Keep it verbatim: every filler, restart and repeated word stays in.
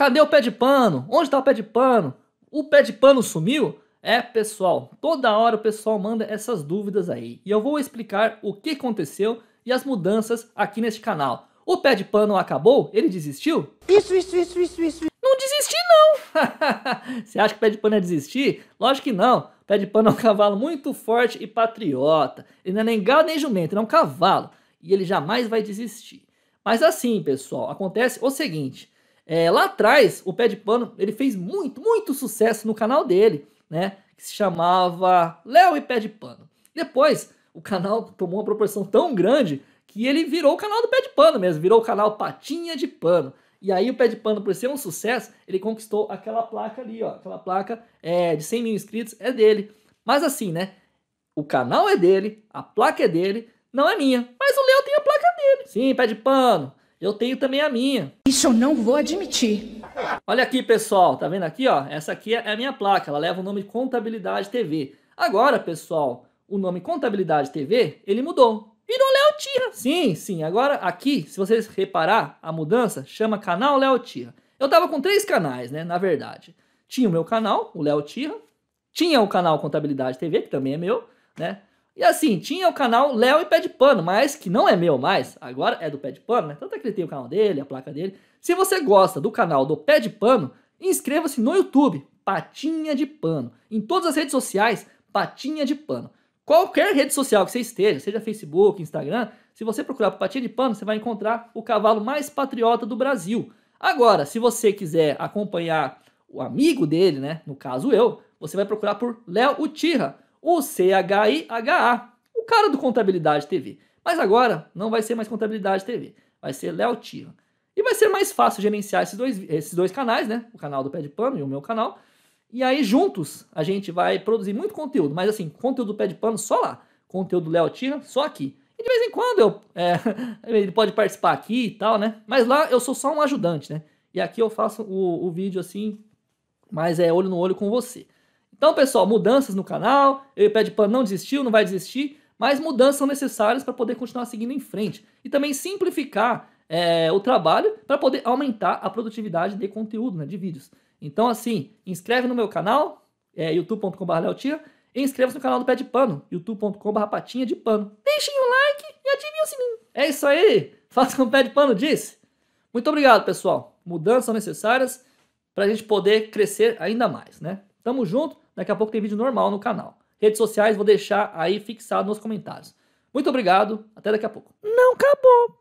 Cadê o pé de pano? Onde está o pé de pano? O pé de pano sumiu? É, pessoal, toda hora o pessoal manda essas dúvidas aí. E eu vou explicar o que aconteceu e as mudanças aqui neste canal. O pé de pano acabou? Ele desistiu? Isso, isso, isso, isso, isso. Não desisti, não! Você acha que o pé de pano é desistir? Lógico que não. O pé de pano é um cavalo muito forte e patriota. Ele não é nem gado nem jumento, ele é um cavalo. E ele jamais vai desistir. Mas assim, pessoal, acontece o seguinte. É, lá atrás, o pé de pano ele fez muito, muito sucesso no canal dele, né? Que se chamava Leo e Pé de Pano. Depois, o canal tomou uma proporção tão grande que ele virou o canal do Pé de Pano mesmo, virou o canal Patinha de Pano. E aí o Pé de Pano, por ser um sucesso, ele conquistou aquela placa ali, ó, aquela placa é, de cem mil inscritos, é dele. Mas assim, né, o canal é dele, a placa é dele, não é minha. Mas o Leo tem a placa dele. Sim, Pé de Pano, eu tenho também a minha. Isso eu não vou admitir. Olha aqui, pessoal, tá vendo aqui, ó, essa aqui é a minha placa, ela leva o nome de Contabilidade T V. Agora, pessoal, o nome Contabilidade T V, ele mudou. Virou Leo Tira. Sim, sim. Agora aqui, se vocês reparar a mudança, chama canal Leo Tira. Eu tava com três canais, né, na verdade. Tinha o meu canal, o Leo Tira. Tinha o canal Contabilidade T V, que também é meu, né? E assim, tinha o canal Leo e Pé de Pano, mas que não é meu mais. Agora é do Pé de Pano, né? Tanto é que ele tem o canal dele, a placa dele. Se você gosta do canal do Pé de Pano, inscreva-se no YouTube, Patinha de Pano. Em todas as redes sociais, Patinha de Pano. Qualquer rede social que você esteja, seja Facebook, Instagram, se você procurar por Patinha de Pano, você vai encontrar o cavalo mais patriota do Brasil. Agora, se você quiser acompanhar o amigo dele, né, no caso eu, você vai procurar por Leo Uchiha, o C H I H A, o cara do Contabilidade T V. Mas agora não vai ser mais Contabilidade T V, vai ser Leo Uchiha. E vai ser mais fácil gerenciar esses dois, esses dois canais, né, o canal do Pé de Pano e o meu canal. E aí, juntos, a gente vai produzir muito conteúdo. Mas assim, conteúdo do Pé de Pano só lá. Conteúdo do Leo Tira só aqui. E de vez em quando eu, é, ele pode participar aqui e tal, né? Mas lá eu sou só um ajudante, né? E aqui eu faço o, o vídeo assim, mas é olho no olho com você. Então, pessoal, mudanças no canal. Eu e o Pé de Pano não desistiu, não vai desistir. Mas mudanças são necessárias para poder continuar seguindo em frente. E também simplificar é, o trabalho para poder aumentar a produtividade de conteúdo, né? De vídeos. Então, assim, inscreve no meu canal, é, youtube ponto com barra Leo Tira, e inscreva-se no canal do Pé de Pano, youtube ponto com barra Patinha de Pano. Deixem um like e ativem o sininho. É isso aí, faça como o Pé de Pano disse. Muito obrigado, pessoal. Mudanças são necessárias para a gente poder crescer ainda mais, né? Tamo junto, daqui a pouco tem vídeo normal no canal. Redes sociais vou deixar aí fixado nos comentários. Muito obrigado, até daqui a pouco. Não acabou.